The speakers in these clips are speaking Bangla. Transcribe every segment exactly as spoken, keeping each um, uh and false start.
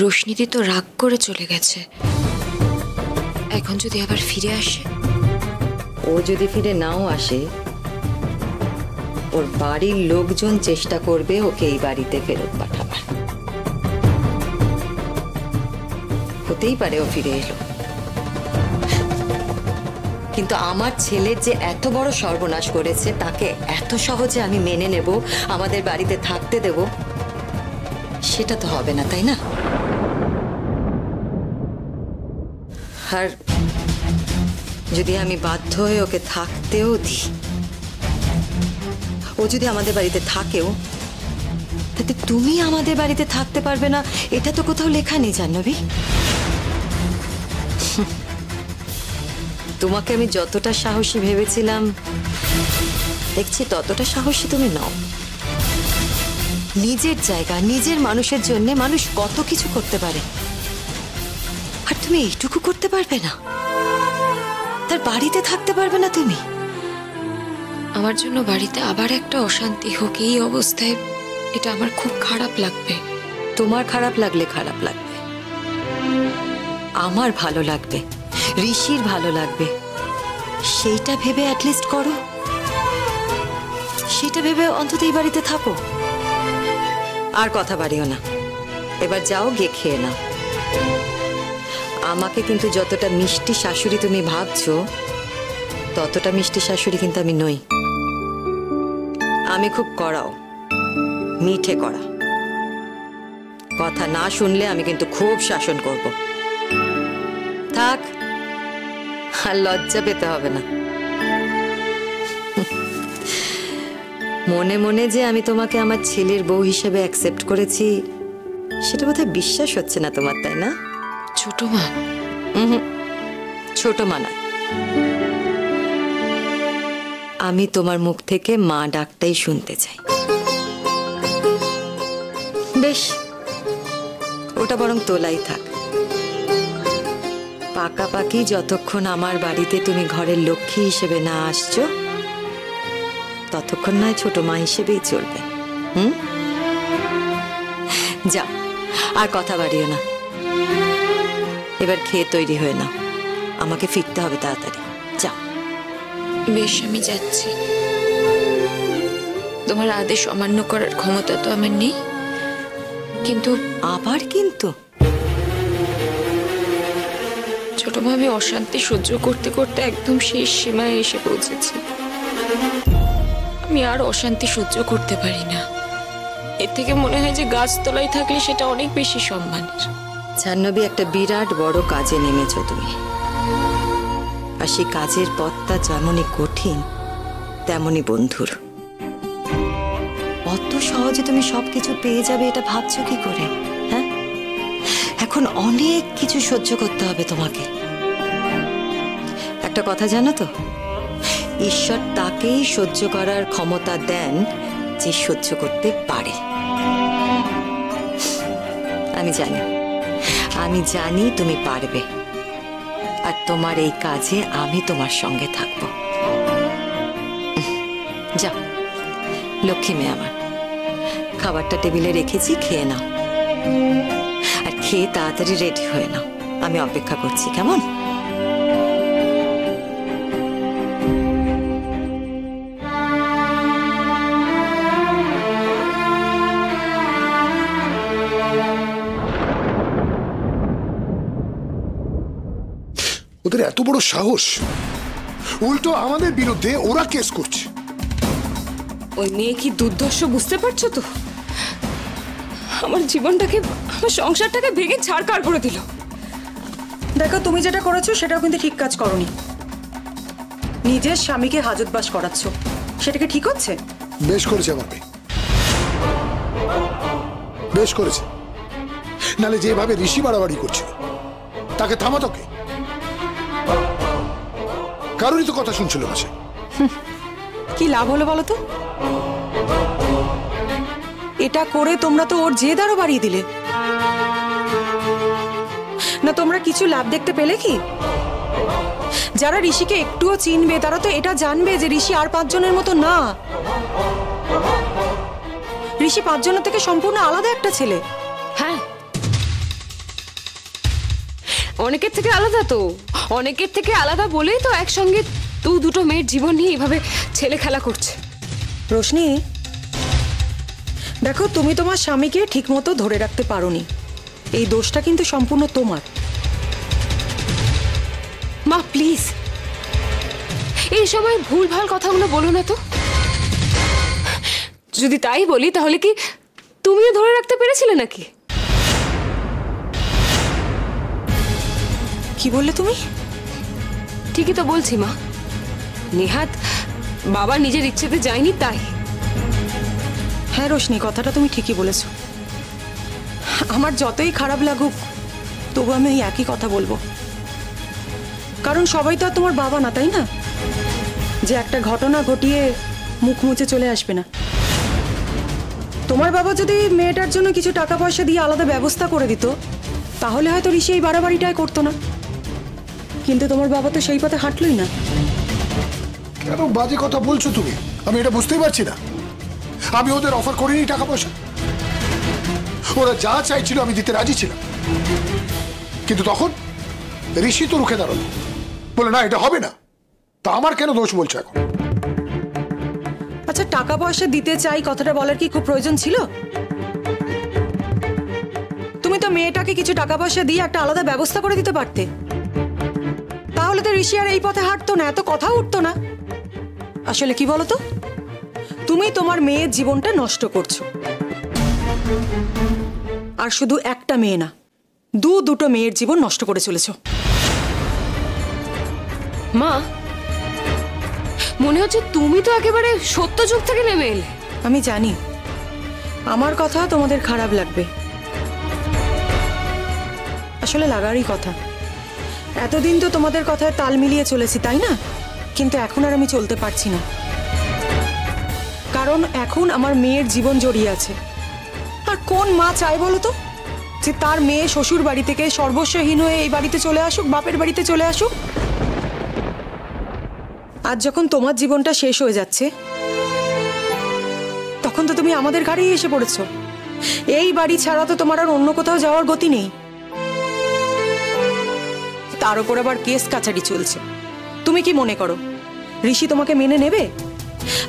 रोशनीदी तो राग करे चले गेछे एखन जोदि आबार फिरे आसे ओ जोदि फिरे नाओ आसे ओर बाड़ीर लोकजन चेष्टा करबे ओके एई बाड़ीते फेरत पाठाबार होतेई पारे ओ फिरे एलो किन्तु आमार छेले जे एत बड़ सर्वनाश करेछे ताके एत सहजे आमि मेने नेब आमादेर बाड़ीते थाकते देब सेटा तो होबे ना ताई ना আর যদি আমি বাধ্য হই ওকে থাকতেও দি ও যদি আমাদের বাড়িতে থাকেও তাতে তুমি আমাদের বাড়িতে থাকতে পারবে না এটা তো কোথাও লেখা নেই জাহ্নবী তোমাকে আমি যতটা সাহসী ভেবেছিলাম দেখছি ততটা সাহসী তুমি নও নিজের জায়গা নিজের মানুষের জন্য মানুষ কত কিছু করতে পারে এইটুকু করতে পারবে না তার বাড়িতে থাকতে পারবে না তুমি আমার জন্য বাড়িতে আবার একটা অশান্তি হোক এই অবস্থায় এটা আমার খুব খারাপ লাগবে তোমার খারাপ লাগলে খারাপ লাগবে আমার ভালো লাগবে ঋষির ভালো লাগবে সেটা ভেবে অ্যাট লিস্ট করো সেটা ভেবে অন্তত এই বাড়িতে থাকো আর কথা বাড়িও না এবার যাও গিয়ে খেয়ে নাও আমাকে কিন্তু যতটা মিষ্টি শাশুড়ি তুমি ভাবছো ততটা মিষ্টি শাশুড়ি কিন্তু আমি নই আমি খুব কড়াও মিঠে কড়া কথা না শুনলে আমি কিন্তু খুব শাসন করব থাক আর লজ্জা পেতে হবে না মনে মনে যে আমি তোমাকে আমার ছেলের বউ হিসেবে অ্যাকসেপ্ট করেছি সেটা বোধহয় বিশ্বাস হচ্ছে না তোমার তাই না छोटो माँ छोटो माँ ना आमी तुम्हार मुख थेके माँ डाकटाई शुनते चाई बेश ओटा बरंग तोलाई थाक पाकापाकी जतक्षण आमार बाड़ीते तुमी घरेर लक्ष्मी हिसेबे ना आसछो ततक्षण ना छोटो माँ हिसेबेई चलबे हुम जाओ आर कथा बाड़ियो ना এবার খেয়ে তৈরি হয়ে নাও আমাকে ফিরতে হবে তাড়াতাড়ি যাও বেশ আমি যাচ্ছি তোমার আদেশ অমান্য করার ক্ষমতা তো আমার নেই কিন্তু আবার কিন্তু ছোট মা আমি অশান্তি সহ্য করতে করতে একদম শেষ সীমায় এসে পৌঁছেছি আমি আর অশান্তি সহ্য করতে পারি না এর থেকে মনে হয় যে গাছতলায় থাকলে সেটা অনেক বেশি সম্মানের জাহ্নবী একটা বিরাট বড় কাজে নেমেছো তুমি আর সেই কাজের পথটা যেমনই কঠিন তেমনই বন্ধুর অত সহজে তুমি সবকিছু পেয়ে যাবে এটা ভাবছো কি করে হ্যাঁ এখন অনেক কিছু সহ্য করতে হবে তোমাকে একটা কথা জানো তো ঈশ্বর তাকেই সহ্য করার ক্ষমতা দেন যে সহ্য করতে পারে আমি জানি आमी जानी तुमी पारबे और तुम्हारे काजे आमी तुम्हार संगे थाकबो जाओ लक्ष्मी मेये आमार खाबारटा टेबिले रेखेछि खेये नाओ और खेये ताड़ाताड़ी रेडी हये नाओ आमी अपेक्षा करछि केमन ওদের এত বড় সাহস উল্টো আমাদের বিরুদ্ধে ওরা কেস করছে ওই মেয়ে কি দুর্দর্শ বুঝতে পারছো তো আমার জীবনটাকে আমার সংসারটাকে ভেঙে ছারখার করে দিল দেখো তুমি যেটা করেছো সেটাও কিন্তু ঠিক কাজ করোনি নিজের স্বামীকে হাজতবাস করাচ্ছো সেটাকে ঠিক হচ্ছে বেশ করেছে আমার মেয়ে বেশ করেছে নালে যেভাবে ঋষি বাড়াবাড়ি করছিল তাকে থামাতো কে কারোরই তো কথা শুনছিল না সে কি লাভ হলো বলো তো এটা করে তোমরা তো ওর জেদ আরো বাড়িয়ে দিলে না তোমরা কিছু লাভ দেখতে পেলে কি যারা ঋষিকে একটুও চিনবে তারা তো এটা জানবে যে ঋষি আর পাঁচজনের মতো না ঋষি পাঁচজনের থেকে সম্পূর্ণ আলাদা একটা ছেলে হ্যাঁ অনেকের থেকে আলাদা তো, অনেকের থেকে আলাদা বলেই তো একসঙ্গে দু দুটো মেয়ের জীবন নিয়ে এইভাবে ছেলে খেলা করছে। রোশনি দেখো, তুমি তোমার স্বামীকে ঠিক মতো ধরে রাখতে পারোনি, এই দোষটা কিন্তু সম্পূর্ণ তোমার। মা প্লিজ এই সময় ভুলভাল কথাগুলো বলো না তো। যদি তাই বলি তাহলে কি তুমিও ধরে রাখতে পেরেছিলে নাকি? কি বললে তুমি? ঠিকই তো বলছি মা, নেহাত বাবা নিজের ইচ্ছেতে যায়নি তাই। হ্যাঁ রোশনি, কথাটা তুমি ঠিকই বলেছো। আমার যতই খারাপ লাগুক তবু আমি ওই একই কথা বলবো, কারণ সবাই তো আর তোমার বাবা না, তাই না? যে একটা ঘটনা ঘটিয়ে মুখ মুছে চলে আসবে না। তোমার বাবা যদি মেয়েটার জন্য কিছু টাকা পয়সা দিয়ে আলাদা ব্যবস্থা করে দিত তাহলে হয়তো ঋষি এই বাড়াবাড়িটাই করতো না, কিন্তু তোমার বাবা তো সেই পথে হাঁটলই না। কেন বাজে কথা বলছো তুমি? আমি এটা বুঝতেই পারছি না। আমি ওদের অফার করিনি টাকা পয়সা, ওরা যা চাইছিল আমি দিতে রাজি ছিলাম, কিন্তু তখন ঋষি তো রুখে দাঁড়ালো, বলে না এটা হবে না। তা আমার কেন দোষ বলছো এখন? আচ্ছা টাকা পয়সা দিতে চাই কথাটা বলার কি খুব প্রয়োজন ছিল? তুমি তো মেয়েটাকে কিছু টাকা পয়সা দিয়ে একটা আলাদা ব্যবস্থা করে দিতে পারতে, তাহলে তো ঋষি আর এই পথে হাঁটতো না, এত কথা উঠতো না। আসলে কি বলতো, তুমি তোমার মেয়ের জীবনটা নষ্ট করছো, আর শুধু একটা মেয়ে না, দু দুটো মেয়ের জীবন নষ্ট করে চলেছো। মা মনে হচ্ছে তুমি তো একেবারে সত্য যুগ থেকে নেমে এলে। আমি জানি আমার কথা তোমাদের খারাপ লাগবে, আসলে লাগারই কথা। এতদিন তো তোমাদের কথায় তাল মিলিয়ে চলেছি, তাই না? কিন্তু এখন আর আমি চলতে পারছি না, কারণ এখন আমার মেয়ের জীবন জড়িয়ে আছে। আর কোন মা চায় বলো তো যে তার মেয়ে শ্বশুর বাড়ি থেকে সর্বস্বহীন হয়ে এই বাড়িতে চলে আসুক, বাপের বাড়িতে চলে আসুক? আজ যখন তোমার জীবনটা শেষ হয়ে যাচ্ছে তখন তো তুমি আমাদের ঘরেই এসে পড়েছো। এই বাড়ি ছাড়া তো তোমার আর অন্য কোথাও যাওয়ার গতি নেই, তার উপর আবার কেস কাছারি চলছে। তুমি কি মনে করো ঋষি তোমাকে মেনে নেবে?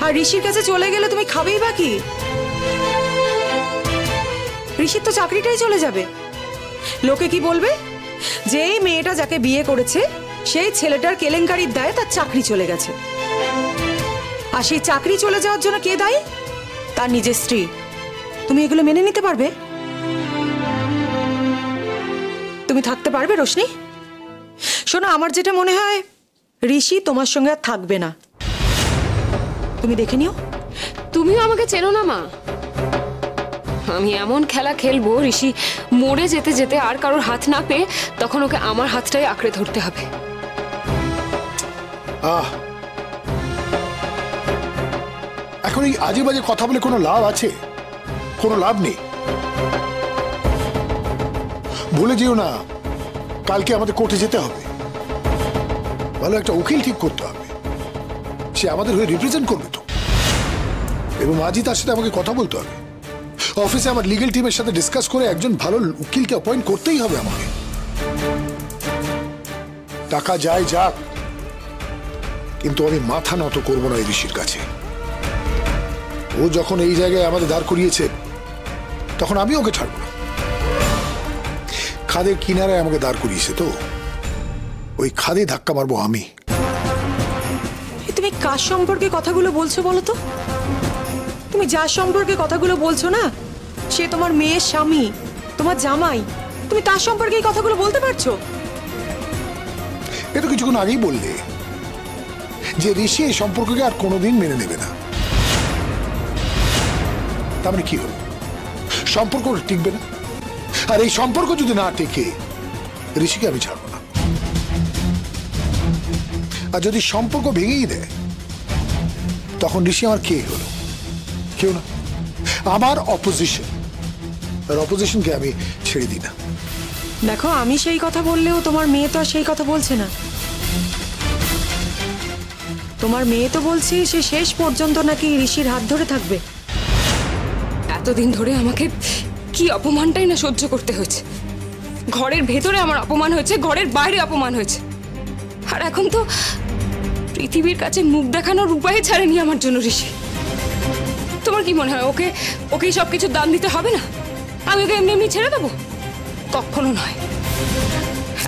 আর ঋষির কাছে চলে গেলে তুমি খাবেই বা কি? ঋষির তো চাকরিটাই চলে যাবে। লোকে কি বলবে যে এই মেয়েটা যাকে বিয়ে করেছে সেই ছেলেটার কেলেঙ্কারির দায়ে তার চাকরি চলে গেছে। আর সেই চাকরি চলে যাওয়ার জন্য কে দায়ী? তার নিজের স্ত্রী। তুমি এগুলো মেনে নিতে পারবে? তুমি থাকতে পারবে রোশনি? শোনো, আমার যেটা মনে হয় ঋষি তোমার সঙ্গে আর থাকবে না, তুমি দেখে নিও। তুমিও আমাকে চেনো না মা, আমি এমন খেলা খেলবো ঋষি মরে যেতে যেতে আর কারোর হাত না পেয়ে তখন ওকে আমার হাতটাই আঁকড়ে ধরতে হবে। আহ এখন এই আজে বাজে কথা বলে কোনো লাভ আছে? কোনো লাভ নেই। ভুলে যেও না কালকে আমাদের কোর্টে যেতে হবে, ভালো একটা উকিল ঠিক করতে হবে, সে আমাদের হয়ে রিপ্রেজেন্ট করবে তো। এবং আজই তার সাথে আমাকে কথা বলতে হবে, অফিসে আমার লিগেল টিমের সাথে ডিসকাস করে একজন ভালো উকিলকে অ্যাপয়েন্ট করতেই হবে আমাকে। টাকা যায় যাক, কিন্তু আমি মাথা নত করবো না এই ঋষির কাছে। ও যখন এই জায়গায় আমাদের দাঁড় করিয়েছে তখন আমি ওকে ছাড়বো না। খাদের কিনারায় আমাকে দাঁড় করিয়েছে তো, ওই খাদে ধাক্কা মারবো আমি। তুমি কার সম্পর্কে কথাগুলো বলছো বলো তো? তুমি যার সম্পর্কে কথাগুলো বলছো না, সে তোমার মেয়ের স্বামী, তোমার জামাই, তুমি তার সম্পর্কে এই কথাগুলো বলতে পারছো? এটা কিছুক্ষণ আগেই বললে যে ঋষি এই সম্পর্ককে আর কোনোদিন মেনে নেবে না। তার মানে কি হলো? সম্পর্ক টিকবে না, আর এই সম্পর্ক যদি না টেকে ঋষিকে আমি ছাড়বো না। আর যদি সম্পর্ক ভেঙেই দেয় তখন ঋষি আমার কে হলো? কেউ না, আমার অপোজিশন। আর অপোজিশনকে আমি ছেড়ে দিই না। দেখো আমি সেই কথা বললেও তোমার মেয়ে তো আর সেই কথা বলছে না। তোমার মেয়ে তো বলছি সে শেষ পর্যন্ত নাকি ঋষির হাত ধরে থাকবে। এতদিন ধরে আমাকে কি অপমানটাই না সহ্য করতে হয়েছে। ঘরের ভেতরে আমার অপমান হয়েছে, ঘরের বাইরে অপমান হয়েছে, আর এখন তো পৃথিবীর কাছে মুখ দেখানোর উপায় ছাড়েনি আমার জন্য ঋষি। তোমার কি মনে হয় ওকে ওকে সব কিছু দাম দিতে হবে না? আমি ওকে এমনি এমনি ছেড়ে দেবো? কখনো নয়।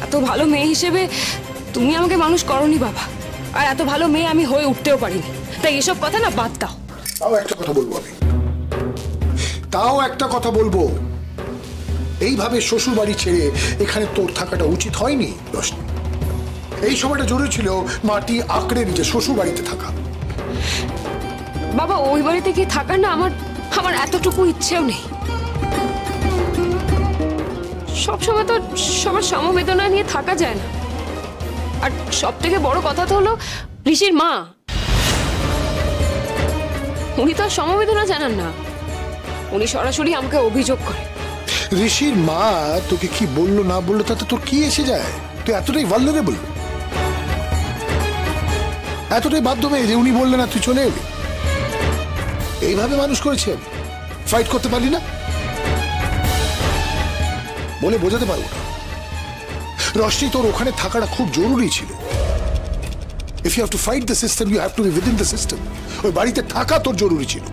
এত ভালো মেয়ে হিসেবে তুমি আমাকে মানুষ করনি বাবা, আর এত ভালো মেয়ে আমি হয়ে উঠতেও পারিনি, তাই এসব কথা না বাদ দাও। তাও একটা কথা বলবো আমি, তাও একটা কথা বলবো, এইভাবে শ্বশুর বাড়ি ছেড়ে এখানে তোর থাকাটা উচিত হয়নি। এই সময়টা জরুরি ছিল মাটি আঁকড়ে নিজে শ্বশুর বাড়িতে থাকা। বাবা ওই বাড়িতে গিয়ে থাকা না আমার আমার এতটুকু ইচ্ছেও নেই। সবসময় তো সবার সমবেদনা নিয়ে থাকা যায় না, আর সব থেকে বড় কথা তো হলো ঋষির মা, উনি তো সমবেদনা জানান না, উনি সরাসরি আমাকে অভিযোগ করে। ঋষির মা তোকে কি বললো না বললো তাতে তোর কি এসে যায়? তুই এতটাই ভালনারেবল, এতটাই বাধ্য মেয়ে যে উনি বললেন না তুই চলে এলি। এইভাবে মানুষ করেছি আমি, ফাইট করতে পারি না বলে বোঝাতে পারবো না। রশ্মি তোর ওখানে থাকাটা খুব জরুরি ছিল। If you have to fight the system you have to be within the system. ওই বাড়িতে থাকা তোর জরুরি ছিল।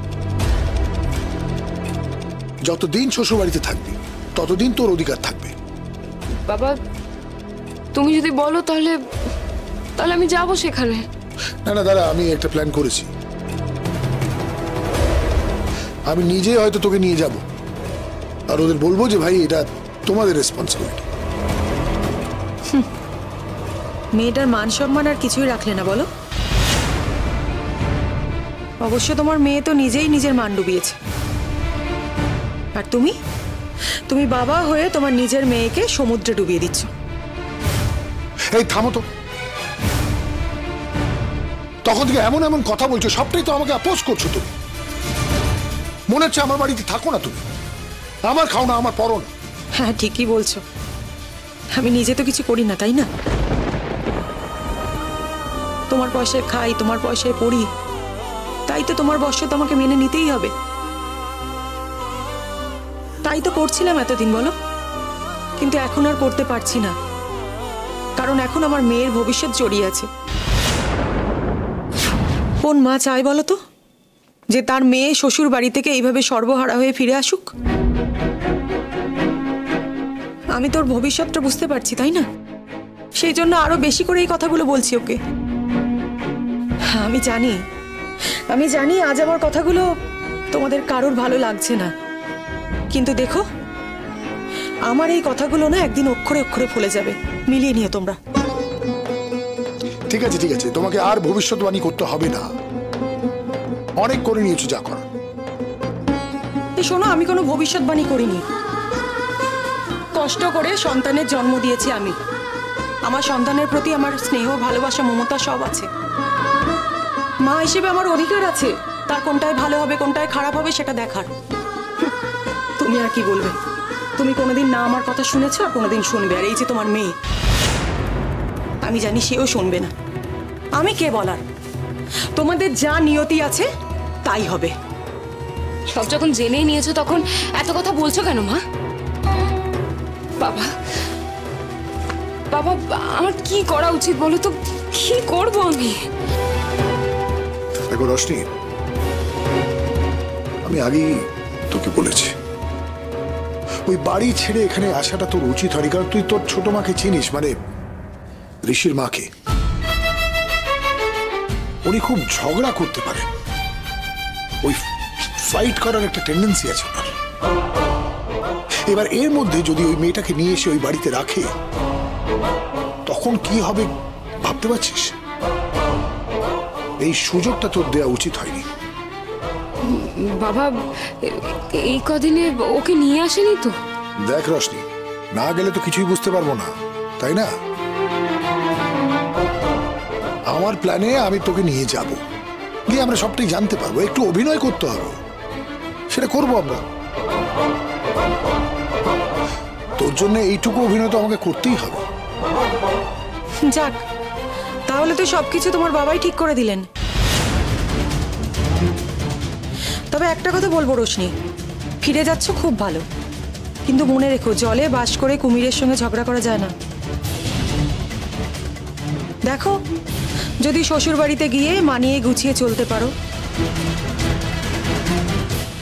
যতদিন শ্বশুর বাড়িতে থাকবি ততদিন তোর অধিকার থাকবে। বাবা তুমি যদি বলো তাহলে তাহলে আমি যাবো সেখানে। না না দাদা, আমি একটা প্ল্যান করেছি, আমি নিজে হয়তো তোকে নিয়ে যাব, আর ওদের বলবো যে ভাই এটা তোমাদের রেসপন্সিবিলিটি। মেয়েটার মান সম্মান আর কিছুই রাখলে না বলো? অবশ্য তোমার মেয়ে তো নিজেই নিজের মান ডুবিয়েছে, আর তুমি তুমি বাবা হয়ে তোমার নিজের মেয়েকে সমুদ্রে ডুবিয়ে দিচ্ছ। এই থামো তো, তখন থেকে এমন এমন কথা বলছো, সবটাই তো আমাকে আপোস করছো তুমি। মনে হচ্ছে আমার বাড়িতে থাকো না তুমি, আমার খাও না, আমার পরো না। হ্যাঁ ঠিকই বলছো, আমি নিজে তো কিছু করি না, তাই না? তোমার পয়সায় খাই, তোমার পয়সায় পড়ি, তাই তো তোমার বর্ষ তোমাকে মেনে নিতেই হবে। তাই তো করছিলাম এতদিন বলো, কিন্তু এখন আর করতে পারছি না, কারণ এখন আমার মেয়ের ভবিষ্যৎ জড়িয়ে আছে। কোন মা চায় বলো তো যে তার মেয়ে শ্বশুর বাড়ি থেকে এইভাবে সর্বহারা হয়ে ফিরে আসুক? আমি তোর ভবিষ্যৎটা বুঝতে পারছি, তাই না? সেই জন্য আরো বেশি করে এই কথাগুলো বলছি ওকে। আমি জানি আমি জানি আজ আমার কথাগুলো তোমাদের কারোর ভালো লাগছে না, কিন্তু দেখো আমার এই কথাগুলো না একদিন অক্ষরে অক্ষরে ফলে যাবে। মিলিয়ে নিও তোমরা। ঠিক আছে ঠিক আছে, তোমাকে আর ভবিষ্যৎবাণী করতে হবে না, অনেক করে নিয়েছো যা করার। শোনো, আমি কোনো ভবিষ্যৎবাণী করিনি, কষ্ট করে সন্তানের জন্ম দিয়েছি আমি। আমার সন্তানের প্রতি আমার স্নেহ, ভালোবাসা, মমতা সব আছে। মা হিসেবে আমার অধিকার আছে তার কোনটায় ভালো হবে কোনটায় খারাপ হবে সেটা দেখার। তুমি আর কি বলবে? তুমি কোনোদিন না আমার কথা শুনেছো আর কোনোদিন শুনবে। আর এই যে তোমার মেয়ে, আমি জানি সেও শুনবে না। আমি কে বলার? তোমাদের যা নিয়তি আছে তাই হবে। সব যখন জেনে নিয়েছো তখন এত কথা বলছো কেন মা? বাবা বাবা আমার কি করা উচিত বলো তো, কি করবো আমি? দেখো রশ্মি, আমি আগেই তোকে বলেছি ওই বাড়ি ছেড়ে এখানে আসাটা তোর উচিত হয়নি, কারণ তুই তোর ছোট মাকে চিনিস, মানে ঋষির মাকে। উনি খুব ঝগড়া করতে পারেন, ওই ফাইট করার একটা টেন্ডেন্সি আছে ওনার। এবার এর মধ্যে যদি ওই মেয়েটাকে নিয়ে এসে ওই বাড়িতে রাখে তখন কি হবে ভাবতে পারছিস? এই সুযোগটা তোর দেওয়া উচিত হয়নি। বাবা এই কদিনে ওকে নিয়ে আসেনি তো? দেখ রশ্মি, না গেলে তো কিছুই বুঝতে পারবো না, তাই না? আমার প্ল্যানে আমি তোকে নিয়ে যাব, গিয়ে আমরা সবটাই জানতে পারবো। একটু অভিনয় করতে হবে, সেটা করবো আমরা। তোর জন্য এইটুকু অভিনয় তো আমাকে করতেই হবে। যাক, তাহলে তো সবকিছু তোমার বাবাই ঠিক করে দিলেন। তবে একটা কথা বলবো রশ্মি, ফিরে যাচ্ছ খুব ভালো, किन्तु मने रेखो जले बास करे कुमिरेर संगे झगड़ा करा जाय ना। देखो यदि शोशुर बाड़ीते गिये मानिये गुछिये चलते पारो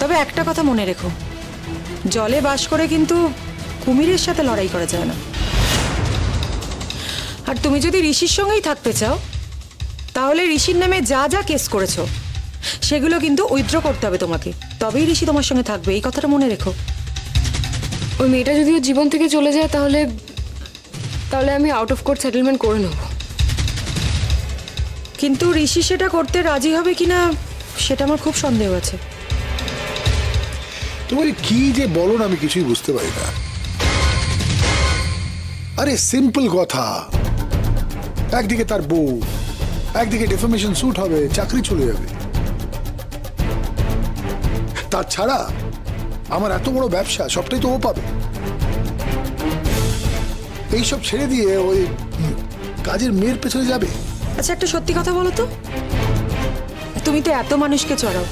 तबे एकटा कथा मने रेखो जले बास करे किन्तु कुमिरेर साथे लड़ाई करा जाय ना। और तुमी यदि ऋषिर संगेई थाकते चाओ ताहले ऋषिर नामे जा जा केस करेछो सेगुलो किन्तु उइथड्र करते हबे तोमाके तबेई ऋषि तोमार संगे थाकबे एई कथाटा मने रेखो। वो मेटा जो जीवन थे चले जाए आउट अफ कोर्ट सेटलमेंट कर नेब किन्तु ऋषि सेटा करते राजी हबे किना सेटा आमार खूब सन्देह आछे। तुम्हारे की जे बोलो ना आमी किछुई बुझते पारी ना। अरे सिम्पल कथा एकदिके तार बो एकदिके डेफेमेशन सूट हबे चाकरी चले जाबे तार छाड़ा আমার এত বড় ব্যবসা সবটাই তো ও পাবে। এই সব ছেড়ে দিয়ে ওই কাজের মেয়ের পেছনে যাবে। আচ্ছা একটা সত্যি কথা বলো তো তুমি তো এত মানুষকে চড়াও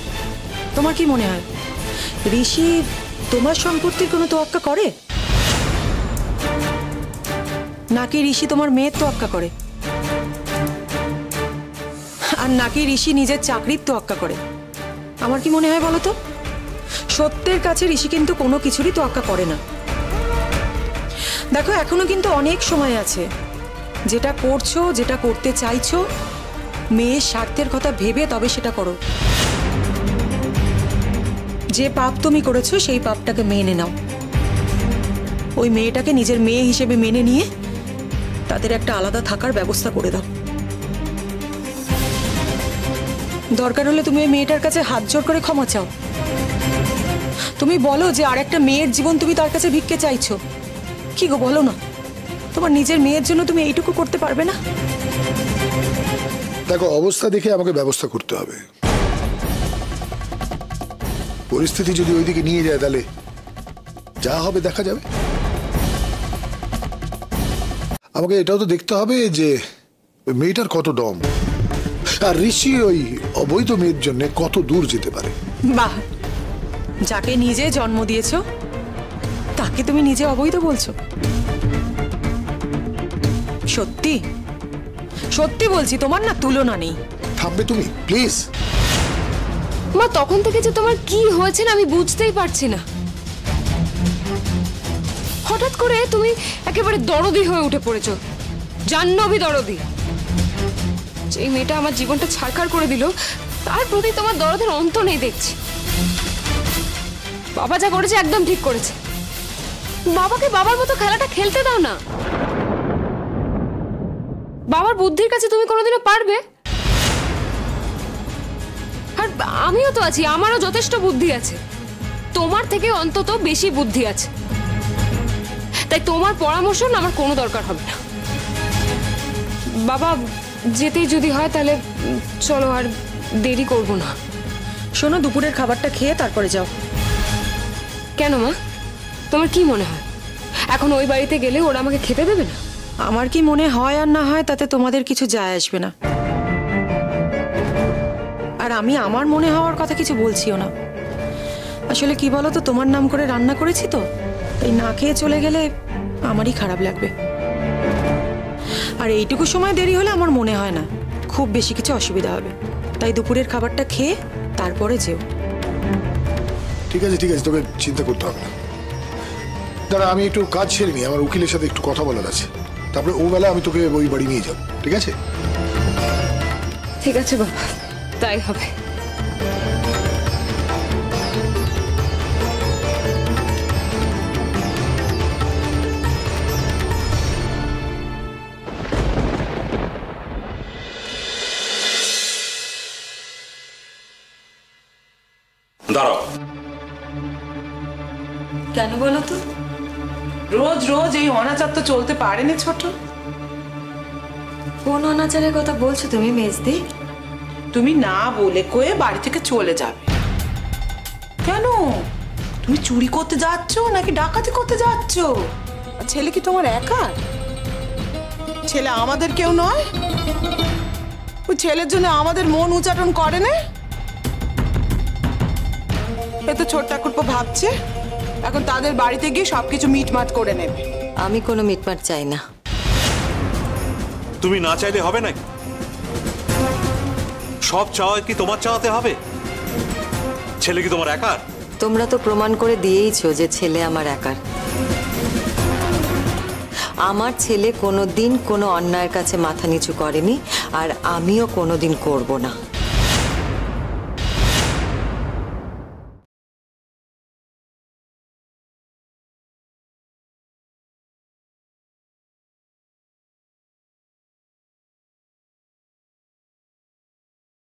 তোমার কি মনে হয় ঋষি তোমার সম্পত্তির কোনো তোয়াক্কা করে নাকি ঋষি তোমার মেয়ের তোয়াক্কা করে আর নাকি ঋষি নিজের চাকরির তোয়াক্কা করে? আমার কি মনে হয় বলো তো সত্যের কাছে ঋষি কিন্তু কোনো কিছুরই তোয়াক্কা করে না। দেখো এখনো কিন্তু অনেক সময় আছে যেটা করছো যেটা করতে চাইছো মেয়ের স্বার্থের কথা ভেবে তবে সেটা করো। যে পাপ তুমি করেছো সেই পাপটাকে মেনে নাও ওই মেয়েটাকে নিজের মেয়ে হিসেবে মেনে নিয়ে তাদের একটা আলাদা থাকার ব্যবস্থা করে দাও। দরকার হলে তুমি ওই মেয়েটার কাছে হাত জোর করে ক্ষমা চাও। तुम्हें बोलो जे आरेकटा मेयर जीवन तुम्हें तार काछे भिक्षे चाइछो कि गो बोलो ना तुम्हार निजेर मेयर जोन्नो तुम्हें एइटुकु करते पारबे ना। देखो अवस्था देखे आमाके व्यवस्था करते हबे परिस्थिति जोदि ओइदिके निये जाय ताहले जा हबे देखा जाबे। आमाके एटाओ तो देखते हबे जे मेयेटार कत दम आर ऋषि ओइ अबैध मेयेर जोन्नो कत दूर जेते पारे। बाह যাকে নিজে জন্ম দিয়েছো তাকে তুমি নিজে অবৈধ বলছো? সত্যি সত্যি বলছি তোমার না তুলনা নেই। থামবে তুমি প্লিজ। মা তখন থেকে যে তোমার কি হয়েছে না আমি বুঝতেই পারছি না। হঠাৎ করে তুমি একেবারে দরদি হয়ে উঠে পড়েছো জাহ্নবী দরদি। যেই মেয়েটা আমার জীবনটা ছারখার করে দিল তার প্রতি তোমার দরদের অন্ত নেই দেখছি। बाबा जा करेছে एकदम ठीक করেছে बाबा के बाबार মতো খেলাটা খেলতে দাও না। বাবার বুদ্ধির কাছে তুমি কোনোদিনও পারবে? আর আমিও তো আছি আমারও যথেষ্ট বুদ্ধি আছে তোমার থেকে অন্তত বেশি বুদ্ধি আছে তাই তোমার পরামর্শ না আমার কোনো দরকার হবে না। বাবা যেতেই যদি হয় তাহলে চলো আর দেরি করব না। শোনো দুপুরের খাবারটা খেয়ে তারপরে যাও। কেন মা তোমার কি মনে হয় এখন ওই বাড়িতে গেলে ওরা আমাকে খেতে দেবে না? আমার কি মনে হয় আর না হয় তাতে তোমাদের কিছু যায় আসবে না আর আমি আমার মনে হওয়ার কথা কিছু বলছিও না। আসলে কি বলো তো তোমার নাম করে রান্না করেছি তো তাই না খেয়ে চলে গেলে আমারই খারাপ লাগবে। আর এইটুকু সময় দেরি হলে আমার মনে হয় না খুব বেশি কিছু অসুবিধা হবে তাই দুপুরের খাবারটা খেয়ে তারপরে যেও। ঠিক আছে ঠিক আছে তোকে চিন্তা করতে হবে না দাঁড়া আমি একটু কাজ সেরে নিই আমার উকিলের সাথে একটু কথা বলার আছে তারপরে ও বেলা আমি তোকে ওই বাড়ি নিয়ে যাব। ঠিক আছে ঠিক আছে বাবা তাই হবে। দাঁড়াও কেন বলো তো রোজ রোজ এই অনাচার তো চলতে পারে না ছোট। কোন অনাচারের কথা বলছো তুমি মেজদি? তুমি না বলে কয়ে বাড়ি থেকে চলে যাবে কেন? তুমি চুরি করতে যাচ্ছ নাকি ডাকাতি করতে যাচ্ছ? ছেলে কি তোমার একা? ছেলে আমাদের কেউ নয়? ওই ছেলের জন্য আমাদের মন উচ্চারণ করে না এ তো ছোট ঠাকুরপো ভাবছে এখন তাদের বাড়িতে গিয়ে সবকিছু মিটমাট করে নেবে। আমি কোনো মিটমাট চাই না। তুমি না চাইলে হবে নাকি? সব চাওয়া কি তোমার চাওয়াতে হবে? ছেলে কি তোমার একার? তোমরা তো প্রমাণ করে দিয়েইছো যে ছেলে আমার একার। আমার ছেলে কোনোদিন কোনো অন্যায়ের কাছে মাথা নিচু করেনি, আর আমিও কোনোদিন করব না।